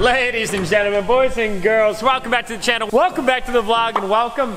Ladies and gentlemen, boys and girls, welcome back to the channel, welcome back to the vlog, and welcome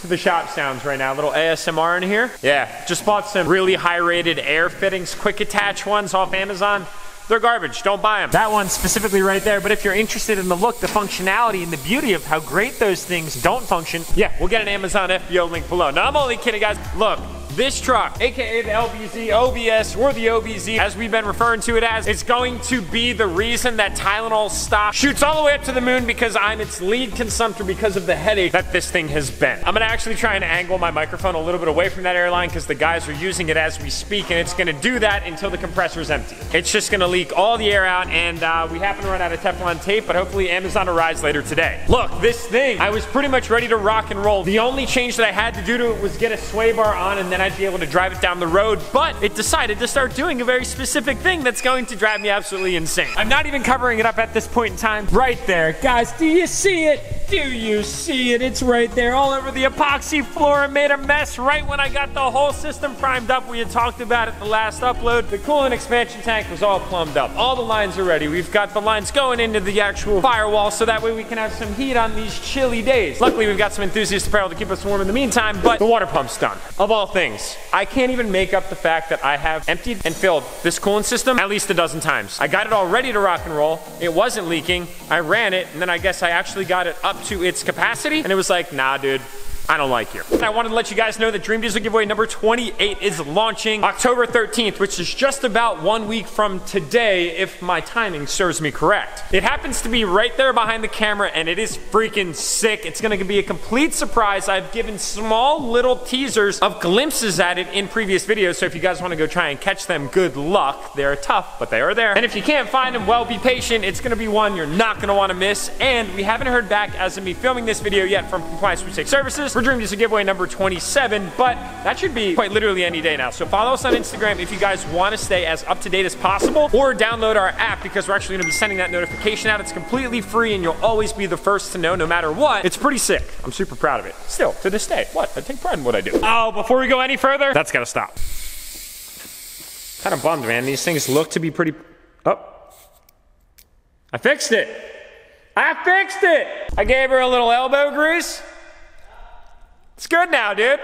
to the shop sounds right now. A little ASMR in here. Yeah, just bought some really high rated air fittings, quick attach ones off Amazon. They're garbage, don't buy them. That one specifically right there, but if you're interested in the look, the functionality, and the beauty of how great those things don't function, yeah, we'll get an Amazon FBO link below. Now, I'm only kidding, guys. Look, this truck, AKA the LBZ, OBS, or the OBZ, as we've been referring to it as, it's going to be the reason that Tylenol stock shoots all the way up to the moon, because I'm its lead consumptor because of the headache that this thing has been. I'm gonna actually try and angle my microphone a little bit away from that airline because the guys are using it as we speak, and it's gonna do that until the compressor is empty. It's just gonna leak all the air out, and we happen to run out of Teflon tape, but hopefully Amazon arrives later today. Look, this thing, I was pretty much ready to rock and roll. The only change that I had to do to it was get a sway bar on, and then I'd be able to drive it down the road, but it decided to start doing a very specific thing that's going to drive me absolutely insane. I'm not even covering it up at this point in time. Right there, guys, do you see it? Do you see it? It's right there, all over the epoxy floor. It made a mess right when I got the whole system primed up. We had talked about it the last upload. The coolant expansion tank was all plumbed up. All the lines are ready. We've got the lines going into the actual firewall, so that way we can have some heat on these chilly days. Luckily, we've got some Enthusiast apparel to keep us warm in the meantime, but the water pump's done. Of all things, I can't even make up the fact that I have emptied and filled this coolant system at least a dozen times. I got it all ready to rock and roll. It wasn't leaking. I ran it, and then I guess I actually got it up to its capacity, and it was like, nah, dude, I don't like you. I wanted to let you guys know that Dream Diesel giveaway number 28 is launching October 13th, which is just about 1 week from today, if my timing serves me correct. It happens to be right there behind the camera, and it is freaking sick. It's gonna be a complete surprise. I've given small little teasers of glimpses at it in previous videos, so if you guys wanna go try and catch them, good luck. They're tough, but they are there. And if you can't find them, well, be patient. It's gonna be one you're not gonna wanna miss, and we haven't heard back as of me filming this video yet from Compliance Resale Services for Dream Diesel giveaway number 27, but that should be quite literally any day now. So follow us on Instagram if you guys want to stay as up to date as possible, or download our app, because we're actually going to be sending that notification out. It's completely free, and you'll always be the first to know no matter what. It's pretty sick. I'm super proud of it. Still, to this day, what? I take pride in what I do. Oh, before we go any further, that's got to stop. Kind of bummed, man. These things look to be pretty... Oh. I fixed it. I fixed it. I gave her a little elbow grease. It's good now, dude.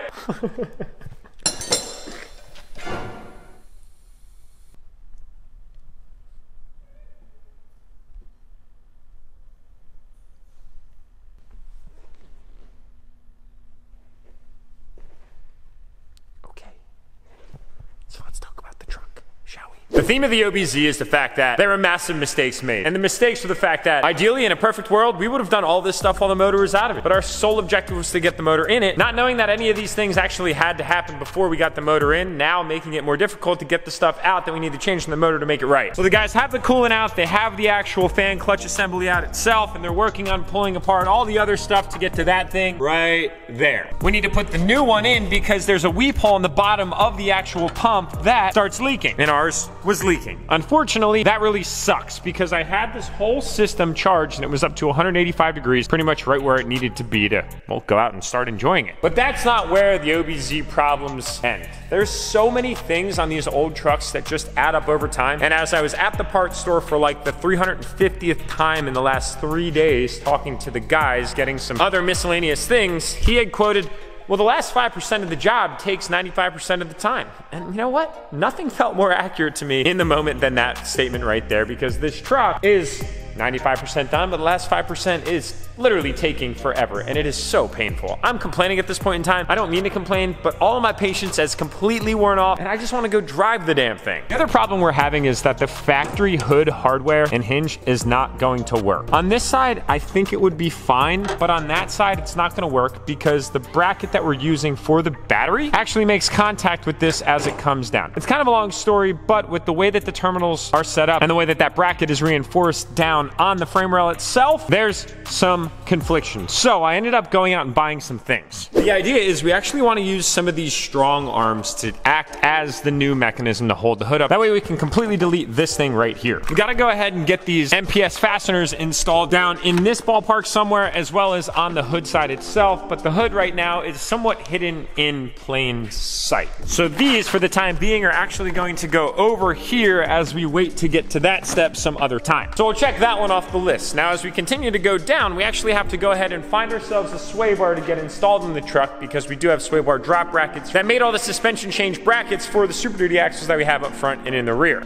The theme of the OBZ is the fact that there were massive mistakes made. And the mistakes were the fact that, ideally, in a perfect world, we would have done all this stuff while the motor was out of it. But our sole objective was to get the motor in it, not knowing that any of these things actually had to happen before we got the motor in, now making it more difficult to get the stuff out that we need to change in the motor to make it right. So the guys have the coolant out, they have the actual fan clutch assembly out itself, and they're working on pulling apart all the other stuff to get to that thing right there. We need to put the new one in because there's a weep hole in the bottom of the actual pump that starts leaking. And ours was leaking. Unfortunately, that really sucks because I had this whole system charged and it was up to 185 degrees, pretty much right where it needed to be to, well, go out and start enjoying it. But that's not where the OBZ problems end. There's so many things on these old trucks that just add up over time. And as I was at the parts store for like the 350th time in the last 3 days, talking to the guys, getting some other miscellaneous things, he had quoted, well, the last 5% of the job takes 95% of the time. And you know what? Nothing felt more accurate to me in the moment than that statement right there, because this truck is 95% done, but the last 5% is literally taking forever, and it is so painful. I'm complaining at this point in time. I don't mean to complain, but all of my patience has completely worn off, and I just want to go drive the damn thing. The other problem we're having is that the factory hood hardware and hinge is not going to work. On this side, I think it would be fine, but on that side, it's not going to work because the bracket that we're using for the battery actually makes contact with this as it comes down. It's kind of a long story, but with the way that the terminals are set up and the way that that bracket is reinforced down on the frame rail itself, there's some confliction. So I ended up going out and buying some things. The idea is we actually want to use some of these strong arms to act as the new mechanism to hold the hood up. That way we can completely delete this thing right here. We gotta go ahead and get these MPS fasteners installed down in this ballpark somewhere, as well as on the hood side itself, but the hood right now is somewhat hidden in plain sight. So these, for the time being, are actually going to go over here as we wait to get to that step some other time. So we'll check that one off the list. Now, as we continue to go down, we actually have to go ahead and find ourselves a sway bar to get installed in the truck, because we do have sway bar drop brackets that made all the suspension change brackets for the Super Duty axles that we have up front and in the rear.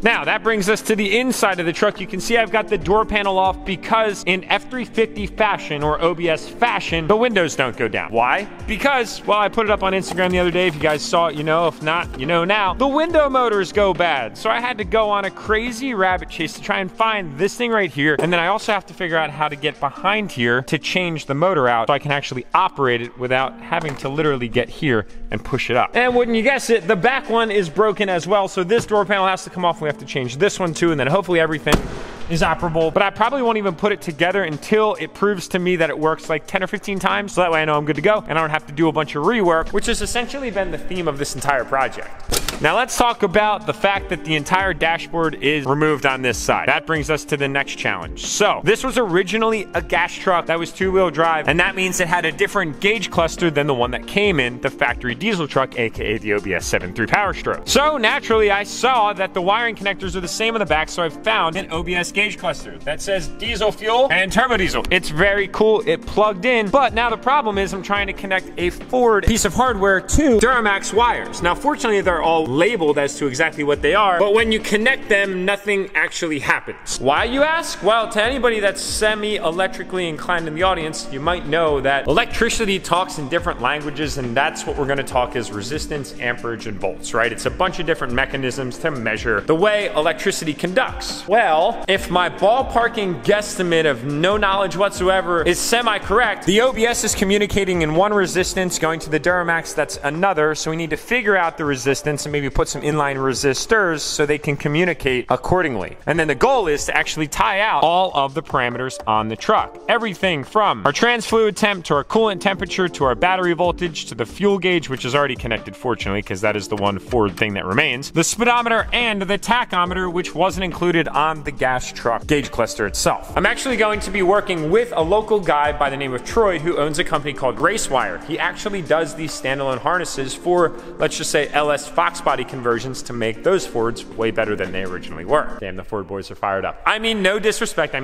Now that brings us to the inside of the truck. You can see I've got the door panel off because in F350 fashion or OBS fashion, the windows don't go down. Why? Because, well, I put it up on Instagram the other day. If you guys saw it, you know. If not, you know now. The window motors go bad. So I had to go on a crazy rabbit chase to try and find this thing right here. And then I also have to figure out how to get behind here to change the motor out so I can actually operate it without having to literally get here and push it up. And wouldn't you guess it, the back one is broken as well. So this door panel has to come off. We have to change this one too, and then hopefully everything is operable. But I probably won't even put it together until it proves to me that it works like 10 or 15 times, so that way I know I'm good to go and I don't have to do a bunch of rework, which has essentially been the theme of this entire project. Now let's talk about the fact that the entire dashboard is removed on this side. That brings us to the next challenge. So this was originally a gas truck that was two-wheel drive, and that means it had a different gauge cluster than the one that came in the factory diesel truck, aka the OBS 73 power stroke. So naturally I saw that the wiring connectors are the same on the back, so I found an OBS gauge cluster that says diesel fuel and turbo diesel. It's very cool, it plugged in, but now the problem is I'm trying to connect a Ford piece of hardware to Duramax wires. Now fortunately they're all labeled as to exactly what they are, but when you connect them, nothing actually happens. Why, you ask? Well, to anybody that's semi-electrically inclined in the audience, you might know that electricity talks in different languages, and that's what we're gonna talk is resistance, amperage, and volts, right? It's a bunch of different mechanisms to measure the way electricity conducts. Well, if my ballparking guesstimate of no knowledge whatsoever is semi-correct, the OBS is communicating in one resistance, going to the Duramax, that's another, so we need to figure out the resistance and maybe put some inline resistors so they can communicate accordingly. And then the goal is to actually tie out all of the parameters on the truck. Everything from our trans fluid temp to our coolant temperature to our battery voltage to the fuel gauge, which is already connected fortunately because that is the one Ford thing that remains, the speedometer and the tachometer, which wasn't included on the gas truck gauge cluster itself. I'm actually going to be working with a local guy by the name of Troy who owns a company called Racewire. He actually does these standalone harnesses for, let's just say, LS Fox Body conversions to make those Fords way better than they originally were. Damn, the Ford boys are fired up. I mean, no disrespect. I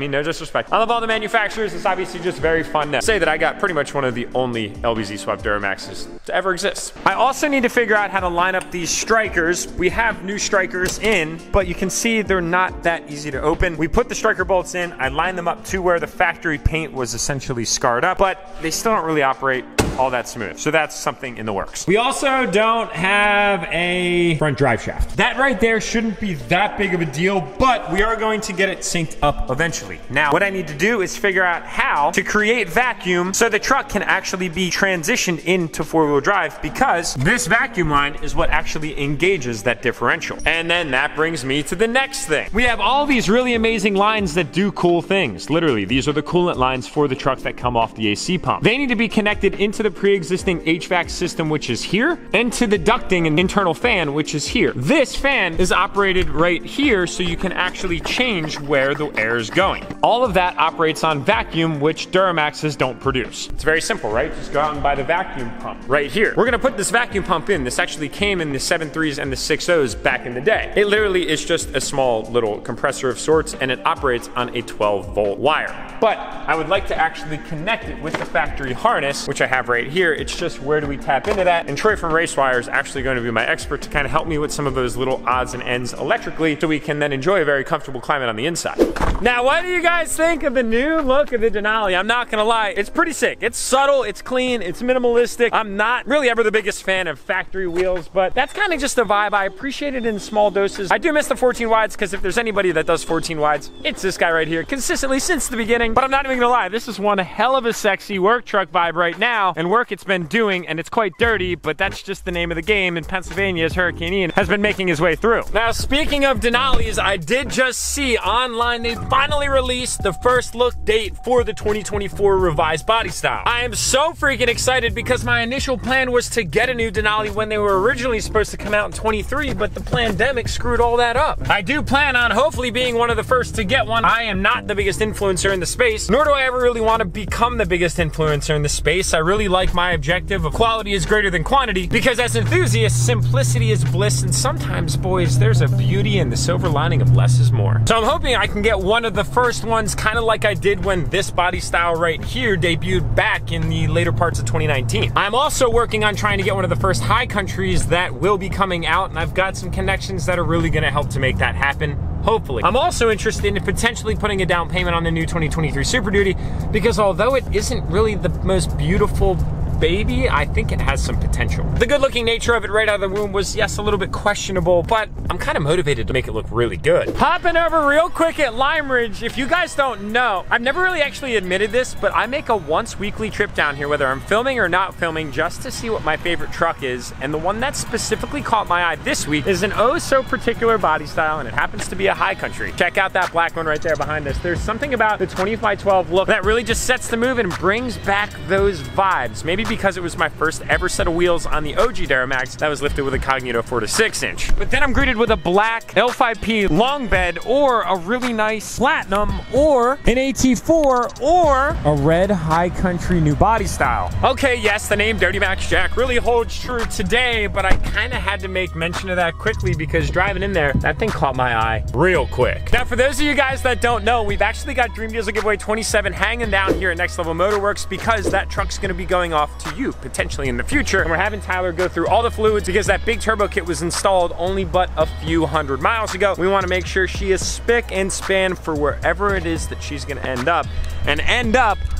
love all the manufacturers. It's obviously just very fun to say that I got pretty much one of the only LBZ swap Duramaxes to ever exist. I also need to figure out how to line up these strikers. We have new strikers in, but you can see they're not that easy to open. We put the striker bolts in. I lined them up to where the factory paint was essentially scarred up, but they still don't really operate all that smooth. So that's something in the works. We also don't have a front drive shaft. That right there shouldn't be that big of a deal, but we are going to get it synced up eventually. Now, what I need to do is figure out how to create vacuum so the truck can actually be transitioned into four-wheel drive, because this vacuum line is what actually engages that differential. And then that brings me to the next thing. We have all these really amazing lines that do cool things. Literally, these are the coolant lines for the trucks that come off the AC pump. They need to be connected into the pre-existing HVAC system, which is here, and to the ducting and internal fan, which is here. This fan is operated right here, so you can actually change where the air is going. All of that operates on vacuum, which Duramaxes don't produce. It's very simple, right? Just go out and buy the vacuum pump right here. We're gonna put this vacuum pump in. This actually came in the 7.3s and the 6.0s back in the day. It literally is just a small little compressor of sorts, and it operates on a 12-volt wire. But I would like to actually connect it with the factory harness, which I have right here. It's just, where do we tap into that? And Troy from Racewire is actually going to be my expert to kind of help me with some of those little odds and ends electrically, so we can then enjoy a very comfortable climate on the inside. Now, what do you guys think of the new look of the Denali? I'm not gonna lie, it's pretty sick. It's subtle, it's clean, it's minimalistic. I'm not really ever the biggest fan of factory wheels, but that's kind of just the vibe. I appreciate it in small doses. I do miss the 14 wides, because if there's anybody that does 14 wides, it's this guy right here, consistently since the beginning. But I'm not even gonna lie, this is one hell of a sexy work truck vibe right now. And and work it's been doing, and it's quite dirty, but that's just the name of the game in Pennsylvania as Hurricane Ian has been making his way through. Now, speaking of Denalis, I did just see online they finally released the first look date for the 2024 revised body style. I am so freaking excited because my initial plan was to get a new Denali when they were originally supposed to come out in 23, but the pandemic screwed all that up. I do plan on hopefully being one of the first to get one. I am not the biggest influencer in the space, nor do I ever really want to become the biggest influencer in the space. I really like my objective of quality is greater than quantity, because as enthusiasts, simplicity is bliss, and sometimes, boys, there's a beauty in the silver lining of less is more. So I'm hoping I can get one of the first ones, kind of like I did when this body style right here debuted back in the later parts of 2019. I'm also working on trying to get one of the first High Countries that will be coming out, and I've got some connections that are really gonna help to make that happen. Hopefully. I'm also interested in potentially putting a down payment on the new 2023 Super Duty, because although it isn't really the most beautiful baby, I think it has some potential. The good looking nature of it right out of the womb was, yes, a little bit questionable, but I'm kind of motivated to make it look really good. Hopping over real quick at Lime Ridge, if you guys don't know, I've never really actually admitted this, but I make a once weekly trip down here, whether I'm filming or not filming, just to see what my favorite truck is. And the one that specifically caught my eye this week is an oh so particular body style, and it happens to be a High Country. Check out that black one right there behind us. There's something about the 20x12 look that really just sets the move and brings back those vibes. Maybe because it was my first ever set of wheels on the OG Duramax that was lifted with a Cognito 4-to-6-inch. But then I'm greeted with a black L5P long bed, or a really nice platinum, or an AT4, or a red High Country new body style. Okay, yes, the name Dirty Max Jack really holds true today, but I kind of had to make mention of that quickly because driving in there, that thing caught my eye real quick. Now, for those of you guys that don't know, we've actually got Dream Diesel Giveaway 27 hanging down here at Next Level Motorworks, because that truck's going to be going off to you potentially in the future, and we're having Tyler go through all the fluids because that big turbo kit was installed only but a few hundred miles ago. We want to make sure she is spick and span for wherever it is that she's going to end up, and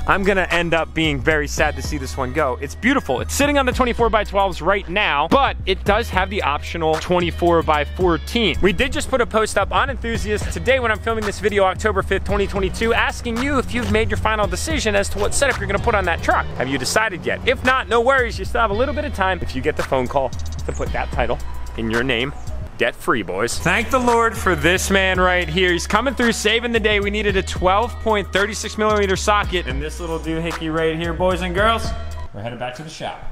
I'm going to end up being very sad to see this one go. It's beautiful. It's sitting on the 24x12s right now, but it does have the optional 24x14. We did just put a post up on Enthusiast today when I'm filming this video, October 5th, 2022, asking you if you've made your final decision as to what setup you're going to put on that truck. Have you decided yet? If not, no worries. You still have a little bit of time if you get the phone call to put that title in your name. Debt free, boys. Thank the Lord for this man right here. He's coming through, saving the day. We needed a 12.36 millimeter socket, and this little doohickey right here, boys and girls, we're headed back to the shop.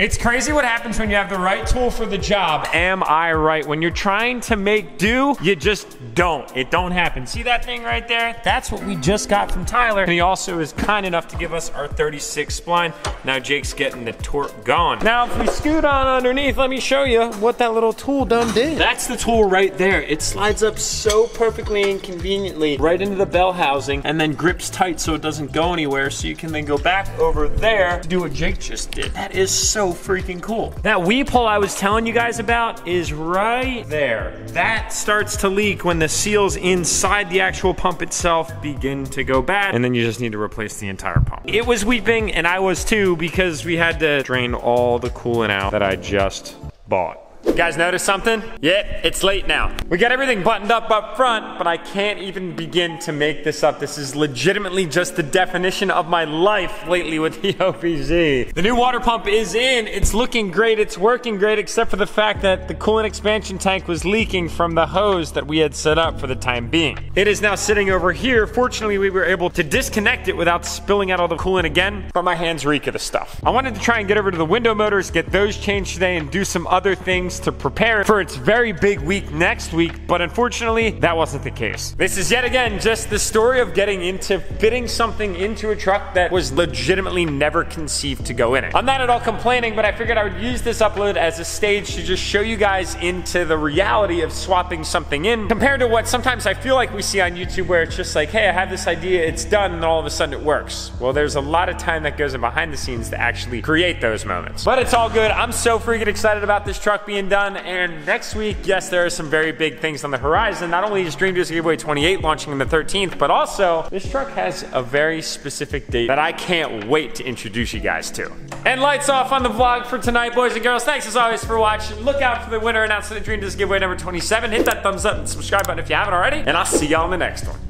It's crazy what happens when you have the right tool for the job. Am I right? When you're trying to make do, you just don't. It don't happen. See that thing right there? That's what we just got from Tyler. And he also is kind enough to give us our 36 spline. Now Jake's getting the torque going. Now if we scoot on underneath, let me show you what that little tool done did. That's the tool right there. It slides up so perfectly and conveniently right into the bell housing, and then grips tight so it doesn't go anywhere. So you can then go back over there to do what Jake just did. That is so freaking cool. That weep hole I was telling you guys about is right there. That starts to leak when the seals inside the actual pump itself begin to go bad, and then you just need to replace the entire pump. It was weeping, and I was too, because we had to drain all the coolant out that I just bought. You guys notice something? Yeah, it's late now. We got everything buttoned up front, but I can't even begin to make this up. This is legitimately just the definition of my life lately with the OBZ. The new water pump is in. It's looking great. It's working great, except for the fact that the coolant expansion tank was leaking from the hose that we had set up for the time being. It is now sitting over here. Fortunately, we were able to disconnect it without spilling out all the coolant again, but my hands reek of the stuff. I wanted to try and get over to the window motors, get those changed today, and do some other things to prepare for its very big week next week, but unfortunately that wasn't the case. This is yet again just the story of getting into fitting something into a truck that was legitimately never conceived to go in it. I'm not at all complaining, but I figured I would use this upload as a stage to just show you guys into the reality of swapping something in, compared to what sometimes I feel like we see on YouTube, where it's just like, hey, I have this idea, it's done, and all of a sudden it works. Well, there's a lot of time that goes in behind the scenes to actually create those moments, but it's all good. I'm so freaking excited about this truck being done, and next week, yes, there are some very big things on the horizon. Not only is Dream Diesel Giveaway 28 launching on the 13th, but also this truck has a very specific date that I can't wait to introduce you guys to. And lights off on the vlog for tonight, boys and girls. Thanks as always for watching. Look out for the winner announced at the Dream Diesel Giveaway number 27. Hit that thumbs up and subscribe button if you haven't already, and I'll see y'all in the next one.